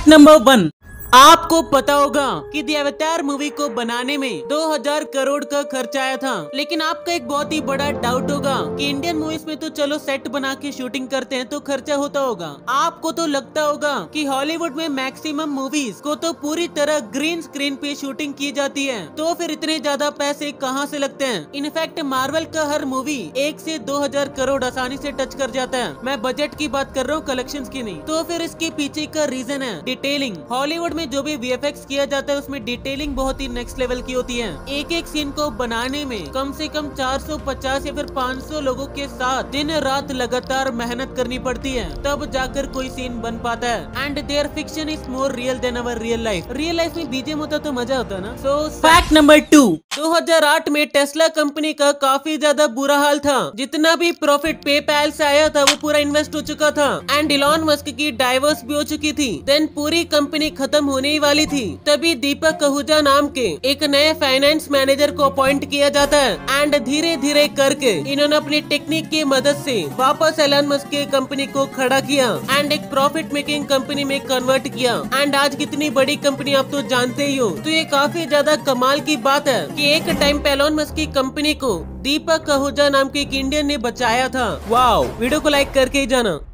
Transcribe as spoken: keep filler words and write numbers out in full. Fact number one, आपको पता होगा कि देव अवतार मूवी को बनाने में दो हजार करोड़ का खर्चा आया था, लेकिन आपका एक बहुत ही बड़ा डाउट होगा कि इंडियन मूवीज में तो चलो सेट बना के शूटिंग करते हैं तो खर्चा होता होगा। आपको तो लगता होगा कि हॉलीवुड में मैक्सिमम मूवीज को तो पूरी तरह ग्रीन स्क्रीन पे शूटिंग की जाती है, तो फिर इतने ज्यादा पैसे कहाँ से लगते हैं। इनफैक्ट मार्वल का हर मूवी एक से दो हजार करोड़ आसानी से टच कर जाता है। मैं बजट की बात कर रहा हूँ, कलेक्शन की नहीं। तो फिर इसके पीछे का रीजन है डिटेलिंग। हॉलीवुड में जो भी वी एफ एक्स किया जाता है उसमें डिटेलिंग बहुत ही नेक्स्ट लेवल की होती है। एक एक सीन को बनाने में कम से कम चार सौ पचास या फिर पाँच सौ लोगों के साथ दिन रात लगातार मेहनत करनी पड़ती है, तब जाकर कोई सीन बन पाता है। And there fiction is more real than our real life. Real life में बीजेम होता तो मजा होता ना। सो फैक्ट नंबर टू, दो हजार आठ में टेस्ला कंपनी का काफी ज्यादा बुरा हाल था। जितना भी प्रॉफिट पेपैल से आया था वो पूरा इन्वेस्ट हो चुका था एंड एलन मस्क की डाइवर्स भी हो चुकी थी। देन पूरी कंपनी खत्म होने वाली थी, तभी दीपक कहूजा नाम के एक नए फाइनेंस मैनेजर को अपॉइंट किया जाता है एंड धीरे धीरे करके इन्होंने अपनी टेक्निक की मदद से वापस एलन मस्क की कंपनी को खड़ा किया एंड एक प्रॉफिट मेकिंग कंपनी में कन्वर्ट किया। एंड आज कितनी बड़ी कंपनी आप तो जानते ही हो। तो ये काफी ज्यादा कमाल की बात है कि एक टाइम एलन मस्क की कंपनी को दीपक कहूजा नाम के एक इंडियन ने बचाया था। वाओ, वीडियो को लाइक करके ही जाना।